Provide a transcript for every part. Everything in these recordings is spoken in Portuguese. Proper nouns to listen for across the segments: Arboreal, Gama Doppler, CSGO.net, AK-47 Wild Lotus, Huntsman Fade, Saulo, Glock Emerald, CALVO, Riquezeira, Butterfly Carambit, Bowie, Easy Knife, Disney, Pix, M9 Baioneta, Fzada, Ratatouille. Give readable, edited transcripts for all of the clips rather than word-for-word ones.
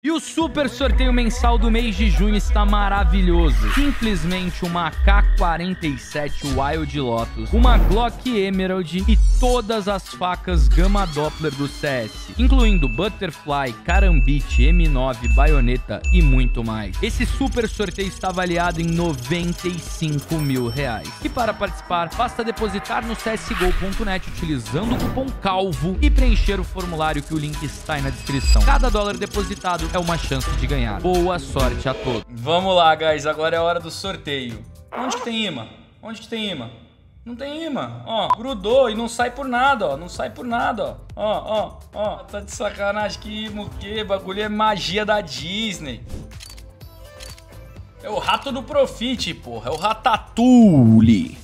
E o super sorteio mensal do mês de junho está maravilhoso. Simplesmente uma AK-47 Wild Lotus, uma Glock Emerald e todas as facas Gama Doppler do CS, incluindo Butterfly, Carambit, M9, Baioneta e muito mais. Esse super sorteio está avaliado em R$95 mil. E para participar, basta depositar no CSGO.net utilizando o cupom CALVO e preencher o formulário que o link está aí na descrição. Cada dólar depositado é uma chance de ganhar. Boa sorte a todos. Vamos lá, guys. Agora é a hora do sorteio. Onde que tem imã? Onde que tem imã? Não tem imã. Ó, grudou e não sai por nada, ó. Não sai por nada, ó. Ó, ó, ó. Tá de sacanagem. Que imã o quê? Bagulho é magia da Disney. É o rato do Profit, porra. É o Ratatouille.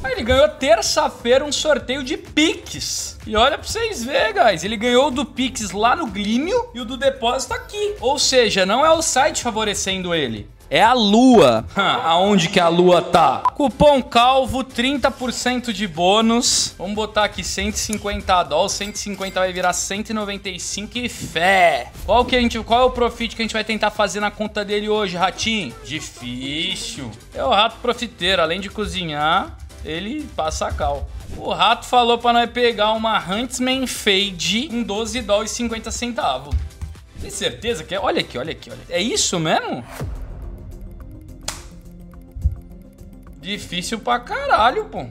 Aí ele ganhou terça-feira um sorteio de Pix. E olha pra vocês verem, guys. Ele ganhou o do Pix lá no Glímio e o do depósito aqui. Ou seja, não é o site favorecendo ele. É a lua. Aonde que a lua tá? Cupom CALVO, 30% de bônus. Vamos botar aqui $150. 150 vai virar 195 e fé. Qual é o profit que a gente vai tentar fazer na conta dele hoje, ratinho? Difícil. É o rato profiteiro. Além de cozinhar, ele passa a cal. O rato falou pra nós pegar uma Huntsman Fade em $12,50. Tem certeza que é? Olha aqui, olha aqui, olha. É isso mesmo? Difícil pra caralho, pô.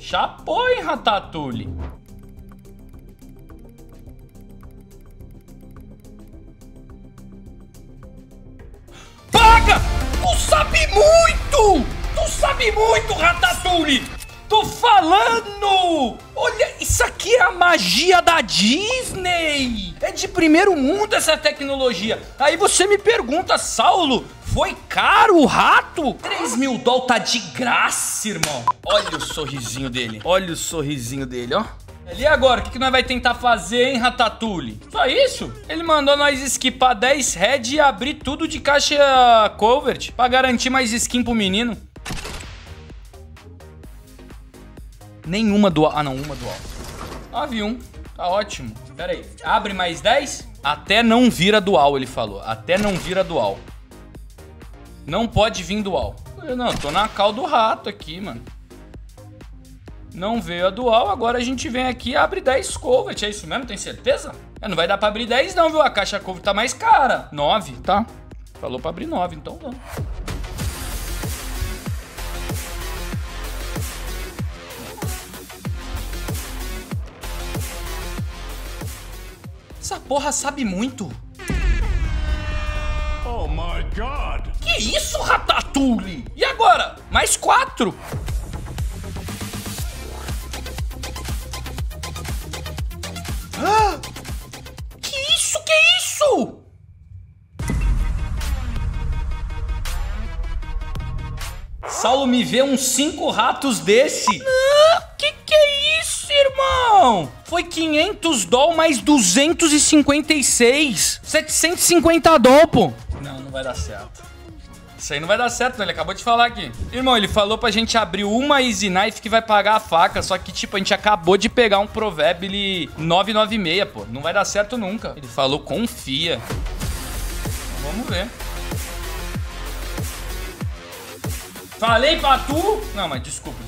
Chapou, hein, Ratatouille. Paga! Tu sabe muito! Tu sabe muito, Ratatouille! Tô falando! Olha, isso aqui é a magia da Disney! É de primeiro mundo essa tecnologia. Aí você me pergunta, Saulo... Foi caro o rato? $3 mil tá de graça, irmão. Olha o sorrisinho dele. Olha o sorrisinho dele, ó. E agora, o que nós vai tentar fazer, hein, Ratatouille? Só isso? Ele mandou nós esquipar 10 head e abrir tudo de caixa covert pra garantir mais skin pro menino. Nenhuma dual. Ah, não, uma dual. 9-1. Tá ótimo. Pera aí. Abre mais 10? Até não vira dual, ele falou. Até não vira dual. Não pode vir dual. Não, tô na cal do rato aqui, mano. Não veio a dual, agora a gente vem aqui e abre 10 covert. É isso mesmo? Tem certeza? É, não vai dar pra abrir 10 não, viu? A caixa covert tá mais cara. 9, tá? Falou pra abrir 9, então não. Essa porra sabe muito. Oh my God! Que isso, Ratatouille? E agora? Mais 4! Ah! Que isso? Que isso? Saulo, me vê uns 5 ratos desse. Não, que é isso, irmão? Foi $500 mais 256. $750, pô. Não, não vai dar certo. Isso aí não vai dar certo, né? Ele acabou de falar aqui. Irmão, ele falou pra gente abrir uma Easy Knife que vai pagar a faca. Só que, tipo, a gente acabou de pegar um Provable 996, pô. Não vai dar certo nunca. Ele falou, confia. Vamos ver. Falei pra tu? Não, mas desculpa.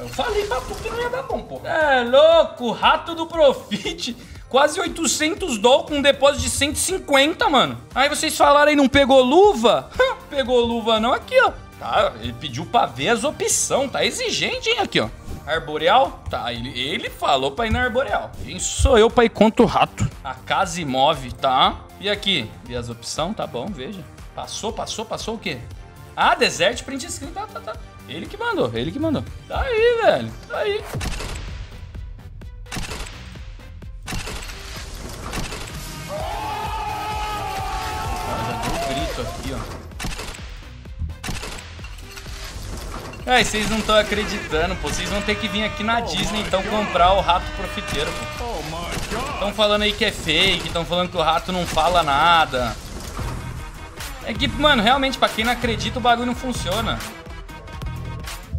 Eu falei pra tu que não ia dar bom, pô. É louco, rato do Profit... Quase $800 com um depósito de 150, mano. Aí vocês falaram aí, não pegou luva? Pegou luva não, aqui, ó. Tá, ele pediu pra ver as opções, tá exigente, hein, aqui, ó. Arboreal? Tá, ele falou pra ir na Arboreal. Quem sou eu pra ir contra o rato? A casa imóvel, tá. E aqui? Ver as opções, tá bom, veja. Passou o quê? Ah, Desert Print Screen, tá. Ele que mandou. Tá aí, velho, tá aí. Aqui, ó. Ai, vocês não estão acreditando, pô. Vocês vão ter que vir aqui na Disney, então, comprar o rato profiteiro, pô. Estão falando aí que é fake, estão falando que o rato não fala nada. É que, mano, realmente, pra quem não acredita, o bagulho não funciona.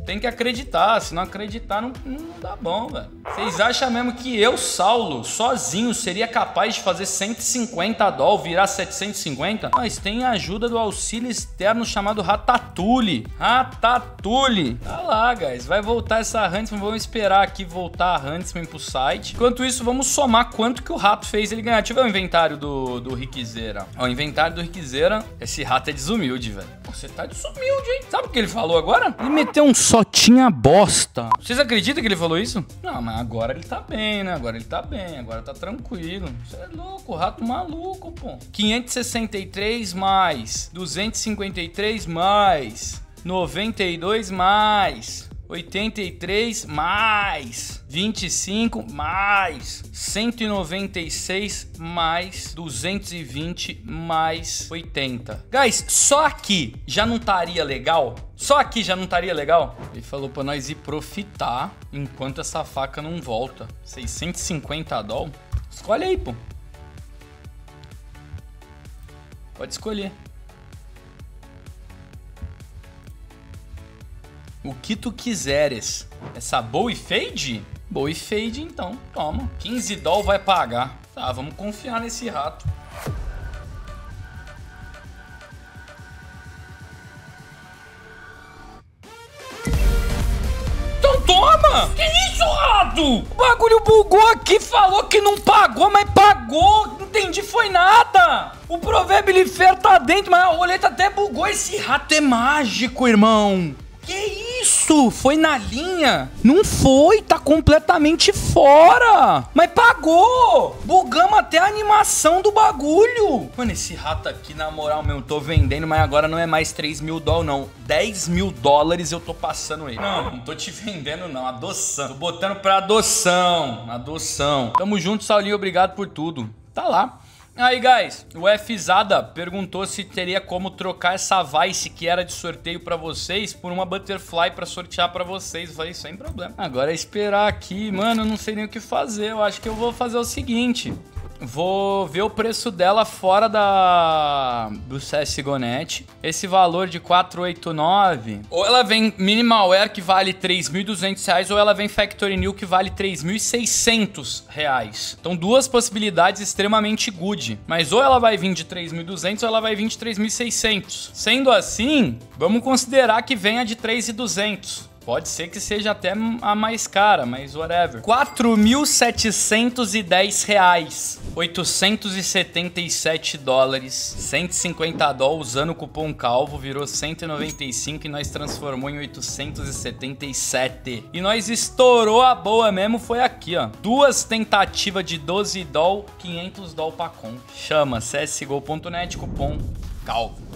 Tem que acreditar, se não acreditar não dá bom, velho. Vocês acham mesmo que eu, Saulo, sozinho seria capaz de fazer 150 doll virar 750? Mas tem a ajuda do auxílio externo chamado Ratatouille. Ratatouille! Tá lá, guys. Vai voltar essa Huntsman. Vamos esperar aqui voltar a Huntsman pro site. Enquanto isso, vamos somar quanto que o rato fez ele ganhar. Deixa eu ver o inventário do Riquezeira. Ó, o inventário do Riquezeira. Esse rato é desumilde, velho. Você tá desumilde, hein? Sabe o que ele falou agora? Ele meteu um só tinha bosta. Vocês acreditam que ele falou isso? Não, mas agora ele tá bem, né? Agora ele tá bem, agora tá tranquilo. Você é louco, rato maluco, pô. 563 mais 253 mais 92 mais 83 mais 25 mais 196 mais 220 mais 80. Guys, só aqui já não estaria legal? Só aqui já não estaria legal? Ele falou pra nós ir profitar enquanto essa faca não volta. 650 doll? Escolhe aí, pô. Pode escolher. O que tu quiseres. Essa Bowie Fade? Bowie Fade, então. Toma. 15 doll vai pagar. Tá, vamos confiar nesse rato. Então toma! Que isso, rato? O bagulho bugou aqui, falou que não pagou, mas pagou. Não entendi, foi nada. O Proverbilifer tá dentro, mas a roleta até bugou. Esse rato é mágico, irmão. Que isso? Isso, foi na linha. Não foi, tá completamente fora. Mas pagou. Bugamos até a animação do bagulho. Mano, esse rato aqui, na moral, meu, eu tô vendendo, mas agora não é mais 3 mil doll, não. 10 mil dólares eu tô passando ele. Não, não tô te vendendo, não. Adoção. Tô botando pra adoção. Adoção. Tamo junto, Saulinho. Obrigado por tudo. Tá lá. Aí, guys, o Fzada perguntou se teria como trocar essa Vice que era de sorteio pra vocês por uma Butterfly pra sortear pra vocês. Eu falei, sem problema. Agora é esperar aqui. Mano, eu não sei nem o que fazer. Eu acho que eu vou fazer o seguinte. Vou ver o preço dela fora do CSGO.net. Esse valor de 489. Ou ela vem Minimalware, que vale 3.200 reais, ou ela vem Factory New, que vale 3.600 reais. Então, duas possibilidades extremamente good. Mas ou ela vai vir de 3.200 ou ela vai vir de 3.600. Sendo assim, vamos considerar que venha de 3.200. Pode ser que seja até a mais cara, mas whatever. 4.710 reais. 877 dólares. 150 doll usando o cupom CALVO. Virou 195 e nós transformou em 877. E nós estourou a boa mesmo, foi aqui, ó. Duas tentativas de 12 doll, 500 doll pra conta. Chama CSGO.net, cupom CALVO.